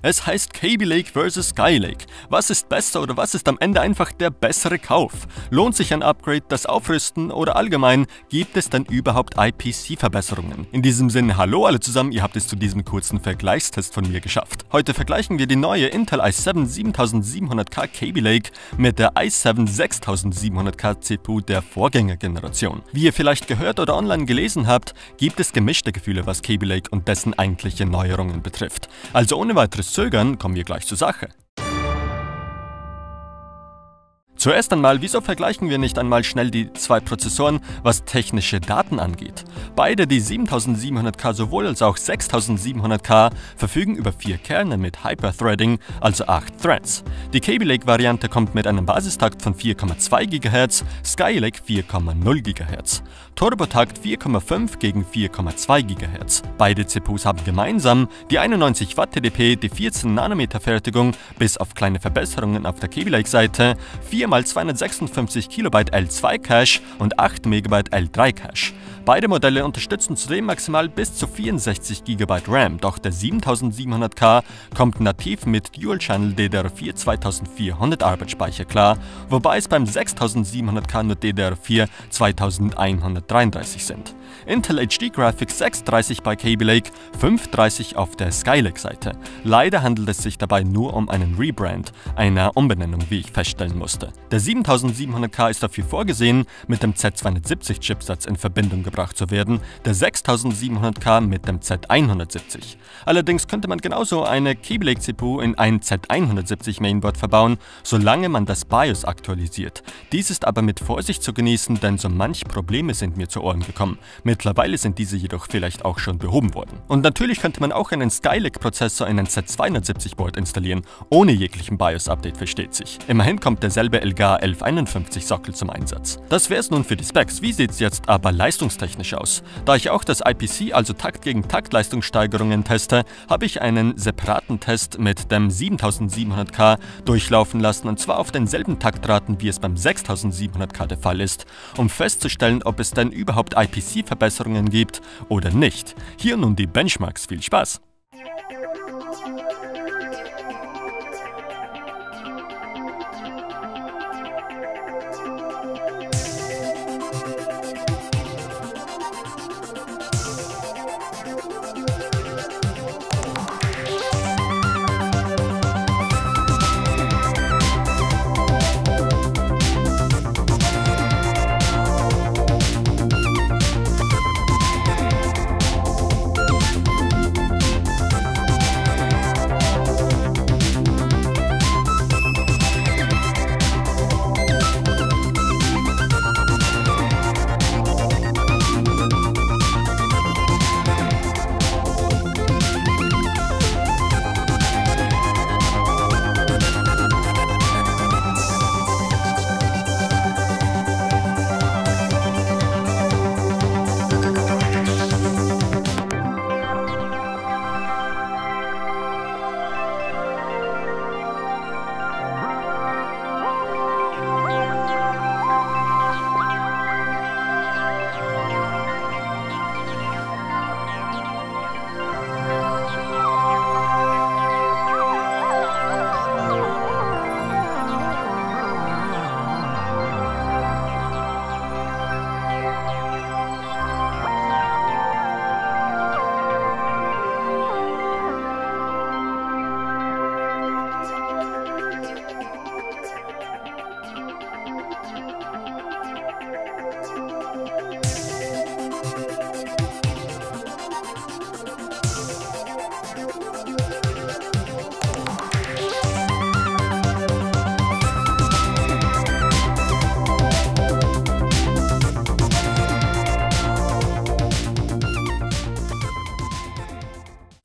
Es heißt Kaby Lake vs. Skylake. Was ist besser oder was ist am Ende einfach der bessere Kauf? Lohnt sich ein Upgrade, das Aufrüsten oder allgemein gibt es dann überhaupt IPC-Verbesserungen? In diesem Sinne, hallo alle zusammen, ihr habt es zu diesem kurzen Vergleichstest von mir geschafft. Heute vergleichen wir die neue Intel i7 7700K Kaby Lake mit der i7 6700K CPU der Vorgängergeneration. Wie ihr vielleicht gehört oder online gelesen habt, gibt es gemischte Gefühle, was Kaby Lake und dessen eigentliche Neuerungen betrifft. Also ohne weiteres Zögern, kommen wir gleich zur Sache. Zuerst einmal, wieso vergleichen wir nicht einmal schnell die zwei Prozessoren, was technische Daten angeht? Beide, die 7700K sowohl als auch 6700K, verfügen über 4 Kerne mit Hyper-Threading, also 8 Threads. Die Kaby Lake-Variante kommt mit einem Basistakt von 4,2 GHz, Skylake 4,0 GHz. Turbotakt 4,5 gegen 4,2 GHz. Beide CPUs haben gemeinsam die 91 Watt TDP, die 14nm Fertigung, bis auf kleine Verbesserungen auf der Kaby Lake-Seite, 4x256 KB L2 Cache und 8 MB L3 Cache. Beide Modelle unterstützen zudem maximal bis zu 64 GB RAM, doch der 7700K kommt nativ mit Dual-Channel DDR4 2400 Arbeitsspeicher klar, wobei es beim 6700K nur DDR4 2133 sind. Intel HD Graphics 630 bei Kaby Lake, 530 auf der Skylake-Seite. Leider handelt es sich dabei nur um einen Rebrand, einer Umbenennung, wie ich feststellen musste. Der 7700K ist dafür vorgesehen, mit dem Z270-Chipsatz in Verbindung gebracht zu werden, der 6700K mit dem Z170. Allerdings könnte man genauso eine Kaby Lake CPU in ein Z170 Mainboard verbauen, solange man das BIOS aktualisiert. Dies ist aber mit Vorsicht zu genießen, denn so manche Probleme sind mir zu Ohren gekommen. Mittlerweile sind diese jedoch vielleicht auch schon behoben worden. Und natürlich könnte man auch einen Skylake-Prozessor in ein Z270 Board installieren, ohne jeglichen BIOS-Update, versteht sich. Immerhin kommt derselbe LGA 1151 Sockel zum Einsatz. Das wär's nun für die Specs. Wie sieht's jetzt aber leistungstechnisch aus. Da ich auch das IPC, also Takt gegen Takt Leistungssteigerungen teste, habe ich einen separaten Test mit dem 7700K durchlaufen lassen, und zwar auf denselben Taktraten, wie es beim 6700K der Fall ist, um festzustellen, ob es denn überhaupt IPC-Verbesserungen gibt oder nicht. Hier nun die Benchmarks, viel Spaß!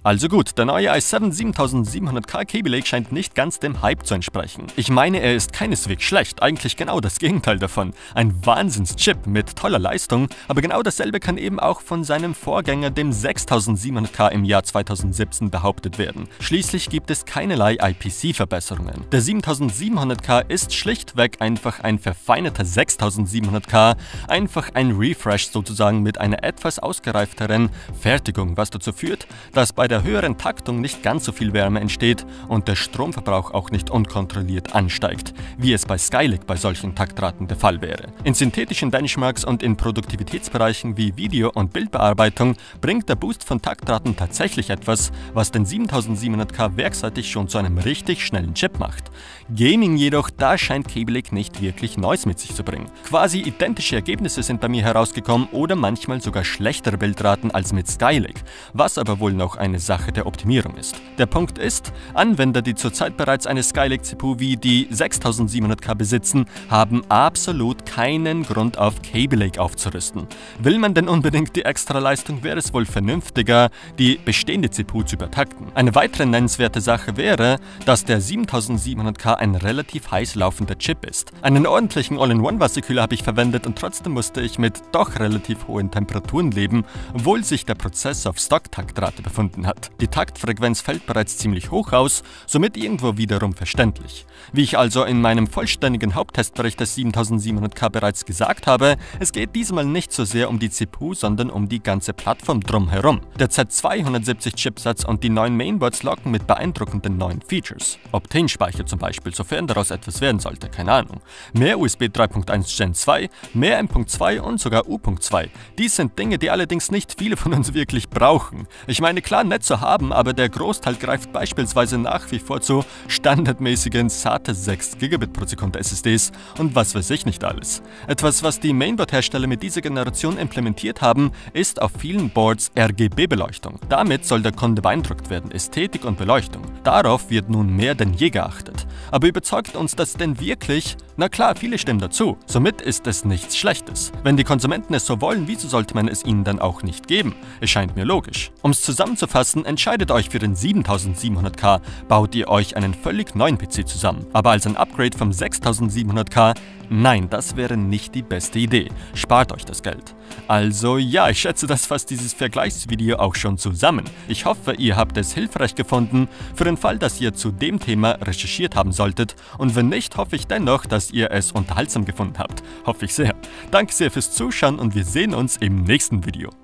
Also gut, der neue i7 7700K Kaby Lake scheint nicht ganz dem Hype zu entsprechen. Ich meine, er ist keineswegs schlecht, eigentlich genau das Gegenteil davon. Ein Wahnsinns-Chip mit toller Leistung, aber genau dasselbe kann eben auch von seinem Vorgänger, dem 6700K im Jahr 2017, behauptet werden. Schließlich gibt es keinerlei IPC-Verbesserungen. Der 7700K ist schlichtweg einfach ein verfeinerter 6700K, einfach ein Refresh sozusagen mit einer etwas ausgereifteren Fertigung, was dazu führt, dass bei der der höheren Taktung nicht ganz so viel Wärme entsteht und der Stromverbrauch auch nicht unkontrolliert ansteigt, wie es bei Skylake bei solchen Taktraten der Fall wäre. In synthetischen Benchmarks und in Produktivitätsbereichen wie Video- und Bildbearbeitung bringt der Boost von Taktraten tatsächlich etwas, was den 7700K werkseitig schon zu einem richtig schnellen Chip macht. Gaming jedoch, da scheint Kaby Lake nicht wirklich Neues mit sich zu bringen. Quasi identische Ergebnisse sind bei mir herausgekommen oder manchmal sogar schlechtere Bildraten als mit Skylake, was aber wohl noch eine Sache der Optimierung ist. Der Punkt ist, Anwender, die zurzeit bereits eine Skylake-CPU wie die 6700K besitzen, haben absolut keinen Grund, auf Kaby Lake aufzurüsten. Will man denn unbedingt die Extraleistung, wäre es wohl vernünftiger, die bestehende CPU zu übertakten. Eine weitere nennenswerte Sache wäre, dass der 7700K ein relativ heiß laufender Chip ist. Einen ordentlichen All-in-One-Wasserkühler habe ich verwendet und trotzdem musste ich mit doch relativ hohen Temperaturen leben, obwohl sich der Prozess auf Stock-Taktrate befunden hat. Die Taktfrequenz fällt bereits ziemlich hoch aus, somit irgendwo wiederum verständlich. Wie ich also in meinem vollständigen Haupttestbericht des 7700K bereits gesagt habe, es geht diesmal nicht so sehr um die CPU, sondern um die ganze Plattform drumherum. Der Z270-Chipsatz und die neuen Mainboards locken mit beeindruckenden neuen Features. Optane-Speicher zum Beispiel, sofern daraus etwas werden sollte, keine Ahnung. Mehr USB 3.1 Gen 2, mehr M.2 und sogar U.2. Dies sind Dinge, die allerdings nicht viele von uns wirklich brauchen. Ich meine, klar, nett zu haben, aber der Großteil greift beispielsweise nach wie vor zu standardmäßigen SATA 6 Gigabit pro Sekunde SSDs und was weiß ich nicht alles. Etwas, was die Mainboard-Hersteller mit dieser Generation implementiert haben, ist auf vielen Boards RGB-Beleuchtung. Damit soll der Kunde beeindruckt werden, Ästhetik und Beleuchtung. Darauf wird nun mehr denn je geachtet. Aber überzeugt uns das denn wirklich? Na klar, viele stimmen dazu. Somit ist es nichts Schlechtes. Wenn die Konsumenten es so wollen, wieso sollte man es ihnen dann auch nicht geben? Es scheint mir logisch. Um es zusammenzufassen, entscheidet euch für den 7700K, baut ihr euch einen völlig neuen PC zusammen. Aber als ein Upgrade vom 6700K? Nein, das wäre nicht die beste Idee. Spart euch das Geld. Also ja, ich schätze, das fasst dieses Vergleichsvideo auch schon zusammen. Ich hoffe, ihr habt es hilfreich gefunden, für den Fall, dass ihr zu dem Thema recherchiert haben solltet. Und wenn nicht, hoffe ich dennoch, dass ihr es unterhaltsam gefunden habt. Hoffe ich sehr. Danke sehr fürs Zuschauen und wir sehen uns im nächsten Video.